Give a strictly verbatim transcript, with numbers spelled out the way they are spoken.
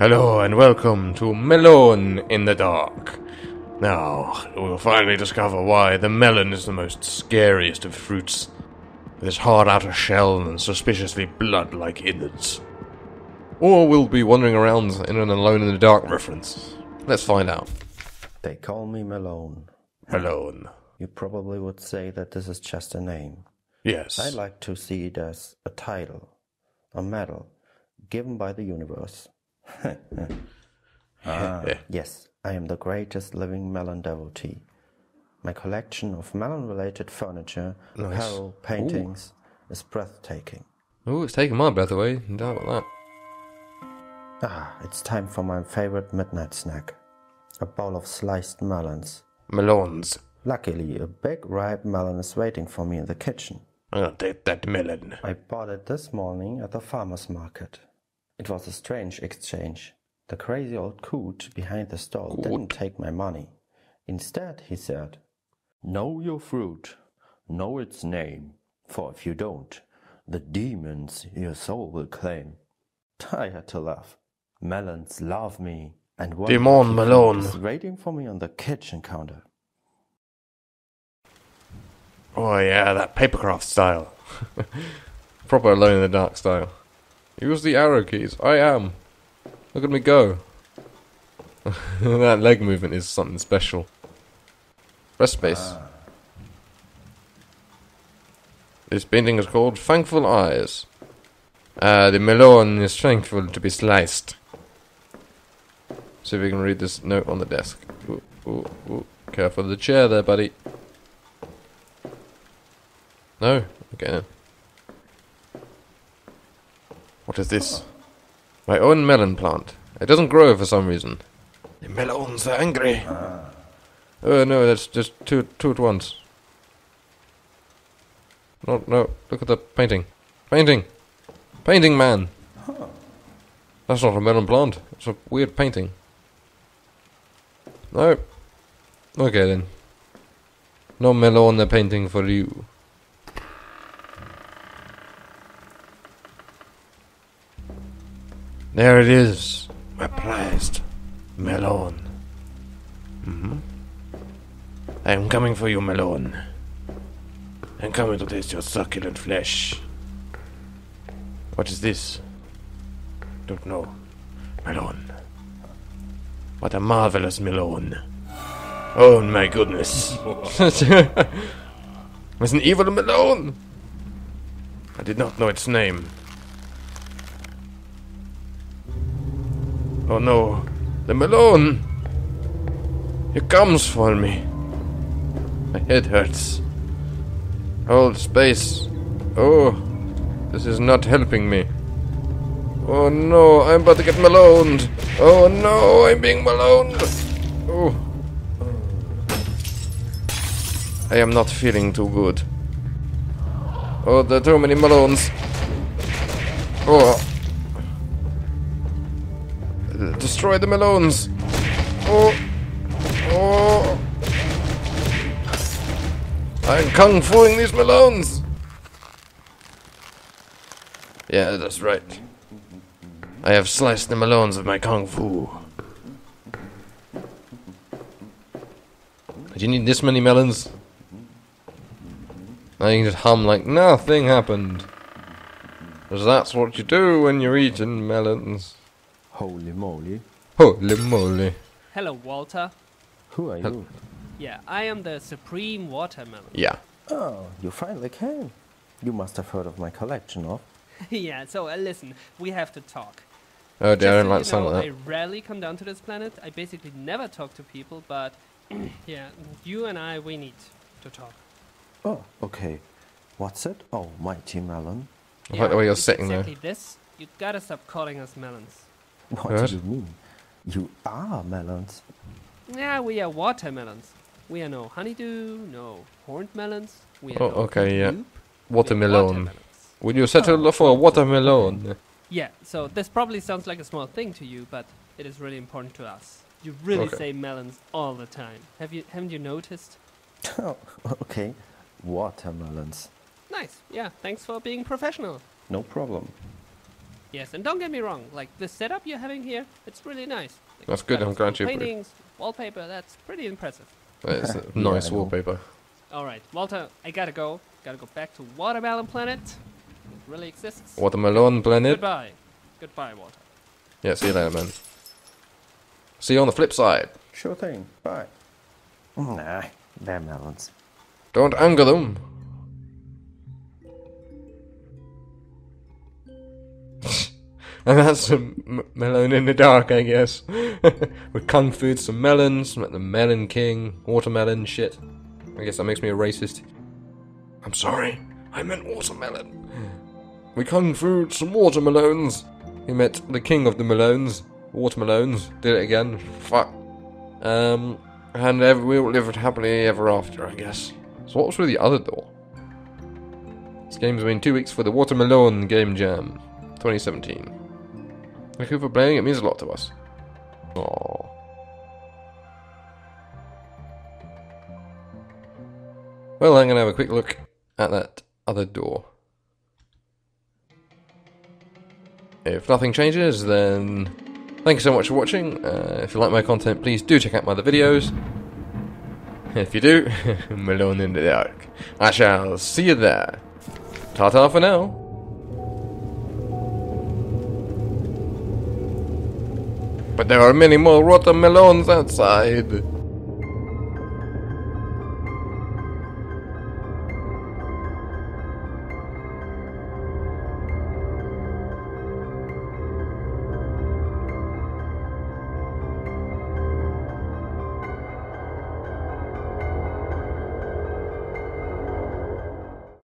Hello and welcome to Melon in the Dark. Now, we'll finally discover why the melon is the most scariest of fruits, with its hard outer shell and suspiciously blood-like innards. Or we'll be wandering around in an Alone in the Dark reference. Let's find out. They call me Malone. Malone. You probably would say that this is just a name. Yes. I like to see it as a title, a medal, given by the universe. ah. Yes, I am the greatest living melon devotee. My collection of melon-related furniture, nice. Apparel, paintings, Ooh. Is breathtaking. Oh, it's taking my breath away. I doubt about that. Ah, it's time for my favorite midnight snack. A bowl of sliced melons. Melons. Luckily, a big ripe melon is waiting for me in the kitchen. I'll take that melon. I bought it this morning at the farmer's market. It was a strange exchange. The crazy old coot behind the stall Good. Didn't take my money. Instead, he said, "Know your fruit. Know its name. For if you don't, the demons your soul will claim." I had to laugh. Melons love me. And one Demon Malone is waiting for me on the kitchen counter. Oh yeah, that papercraft style. Proper Alone in the Dark style. Use the arrow keys. I am. Look at me go. That leg movement is something special. Press space. Ah. This painting is called Thankful Eyes. Uh, the melon is thankful to be sliced. See if we can read this note on the desk. Ooh, ooh, ooh. Careful of the chair there, buddy. No? Okay. What is this? My own melon plant. It doesn't grow for some reason. The melons are angry. Ah. Oh no, that's just two, two at once. No, no. Look at the painting. Painting! Painting man! Huh. That's not a melon plant. It's a weird painting. No. Okay then. No melon painting for you. There it is. My prized melon. Mm-hmm. I am coming for you, melon. I'm coming to taste your succulent flesh. What is this? Don't know. Melon. What a marvelous melon. Oh my goodness. It's an evil melon. I did not know its name. Oh no. The melon. It comes for me. My head hurts. Hold space. Oh. This is not helping me. Oh no, I'm about to get maloned. Oh no, I'm being maloned. Oh. I am not feeling too good. Oh, there are too many malones. Oh. Destroy the malones. Oh. Oh. I'm kung-fuing these malones. Yeah, that's right. I have sliced the melons with my kung fu. Do you need this many melons? Now you can just hum like nothing happened. Because that's what you do when you're eating melons. Holy moly. Holy moly. Hello, Walter. Who are you? Hel yeah, I am the Supreme Watermelon. Yeah. Oh, you finally came. You must have heard of my collection of... Yeah, so uh, listen, we have to talk. Oh dear, I don't like sound like that. I rarely come down to this planet. I basically never talk to people, but yeah, you and I, we need to talk. Oh, okay. What's it? Oh, mighty melon. I yeah, like the way you're sitting exactly there. This. You gotta stop calling us melons. What Good. Do you mean? You are melons. Yeah, we are watermelons. We are no honeydew, no horned melons. We are oh, no okay, yeah. Watermelon. Would you settle oh, for a watermelon? Yeah, so this probably sounds like a small thing to you, but it is really important to us. You really okay. say melons all the time. Have you, haven't you noticed? Oh, okay. Watermelons. Nice, yeah. Thanks for being professional. No problem. Yes, and don't get me wrong, like the setup you're having here, it's really nice. Like, that's good, I'm glad you paintings, it. Wallpaper, that's pretty impressive. That's a nice yeah, wallpaper. Alright, Walter, I gotta go. Gotta go back to Watermelon Planet. It really exists. Watermelon Planet. Goodbye. Goodbye, Walter. Yeah, see you later, man. See you on the flip side. Sure thing. Bye. Nah, they're melons. Don't anger them. And that's some melon in the dark, I guess. With kung food, some melons, like the melon king, watermelon shit. I guess that makes me a racist. I'm sorry, I meant watermelon. We kung food, some watermelons. He met the king of the melons, watermelons. Did it again. Fuck. Um, and ever, we all lived happily ever after, I guess. So what was with the other door? This game's been two weeks for the Watermelon Game Jam twenty seventeen. Thank you for playing, it means a lot to us. Aww. Well, I'm gonna have a quick look at that other door. If nothing changes, then thank you so much for watching. Uh, if you like my content, please do check out my other videos. If you do, I'm alone in the dark. I shall see you there. Ta-ta for now. But there are many more watermelons outside.